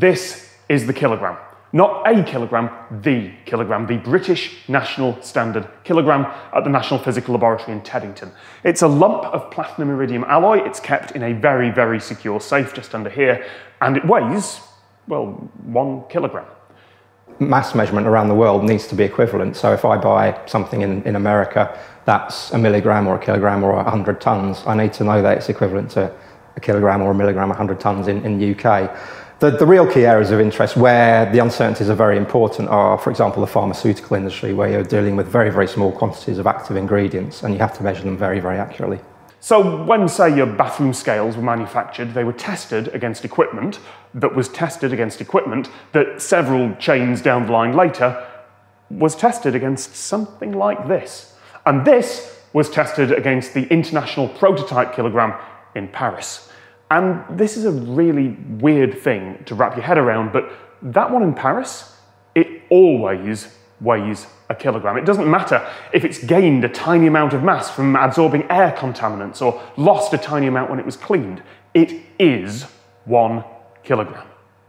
This is the kilogram. Not a kilogram, the kilogram, the British National Standard Kilogram at the National Physical Laboratory in Teddington. It's a lump of platinum iridium alloy. It's kept in a very, very secure safe just under here, and it weighs, well, 1 kilogram. Mass measurement around the world needs to be equivalent, so if I buy something in America that's a milligram or a kilogram or 100 tons, I need to know that it's equivalent to a kilogram or a milligram, 100 tons in the UK. The real key areas of interest where the uncertainties are very important are, for example, the pharmaceutical industry, where you're dealing with very, very small quantities of active ingredients and you have to measure them very, very accurately. So when, say, your bathroom scales were manufactured, they were tested against equipment that was tested against equipment that several chains down the line later was tested against something like this. And this was tested against the International Prototype Kilogram in Paris. And this is a really weird thing to wrap your head around, but that one in Paris, it always weighs a kilogram. It doesn't matter if it's gained a tiny amount of mass from absorbing air contaminants or lost a tiny amount when it was cleaned. It is 1 kilogram.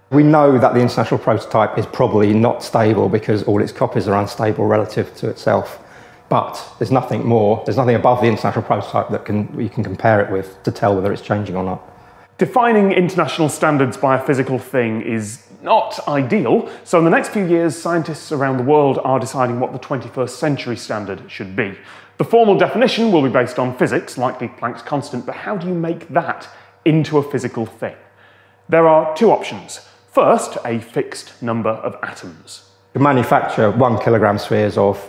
We know that the international prototype is probably not stable because all its copies are unstable relative to itself. But there's nothing more, there's nothing above the international prototype that you can compare it with to tell whether it's changing or not. Defining international standards by a physical thing is not ideal, so in the next few years, scientists around the world are deciding what the 21st century standard should be. The formal definition will be based on physics, likely Planck's constant, but how do you make that into a physical thing? There are two options. First, a fixed number of atoms. You manufacture 1 kilogram spheres of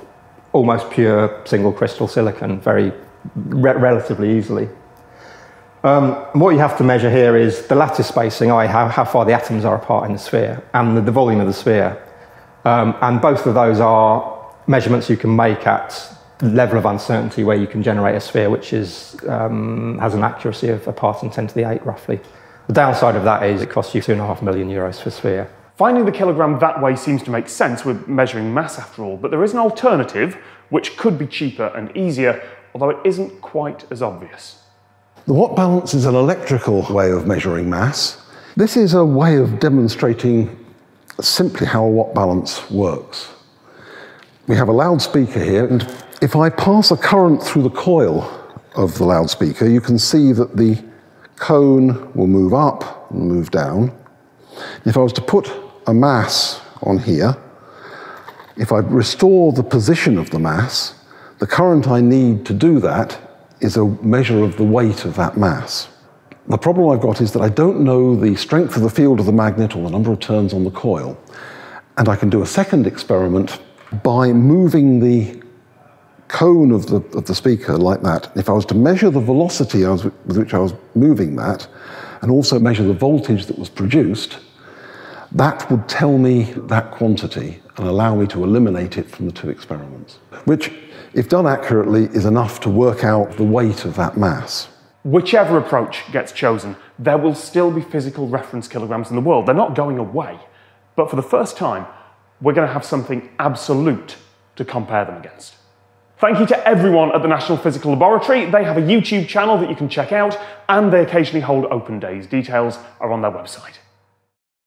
almost pure single crystal silicon very relatively easily. What you have to measure here is the lattice spacing, i.e. how far the atoms are apart in the sphere, and the volume of the sphere. And both of those are measurements you can make at the level of uncertainty where you can generate a sphere which is, has an accuracy of a part in 10 to the 8, roughly. The downside of that is it costs you €2.5 million per sphere. Finding the kilogram that way seems to make sense with measuring mass after all, but there is an alternative which could be cheaper and easier, although it isn't quite as obvious. The watt balance is an electrical way of measuring mass. This is a way of demonstrating simply how a watt balance works. We have a loudspeaker here, and if I pass a current through the coil of the loudspeaker, you can see that the cone will move up and move down. If I was to put a mass on here, if I restore the position of the mass, the current I need to do that is a measure of the weight of that mass. The problem I've got is that I don't know the strength of the field of the magnet or the number of turns on the coil. And I can do a second experiment by moving the cone of the speaker like that. If I was to measure the velocity with which I was moving that, and also measure the voltage that was produced, that would tell me that quantity and allow me to eliminate it from the two experiments, which, if done accurately, is enough to work out the weight of that mass. Whichever approach gets chosen, there will still be physical reference kilograms in the world. They're not going away. But for the first time, we're going to have something absolute to compare them against. Thank you to everyone at the National Physical Laboratory. They have a YouTube channel that you can check out, and they occasionally hold open days. Details are on their website.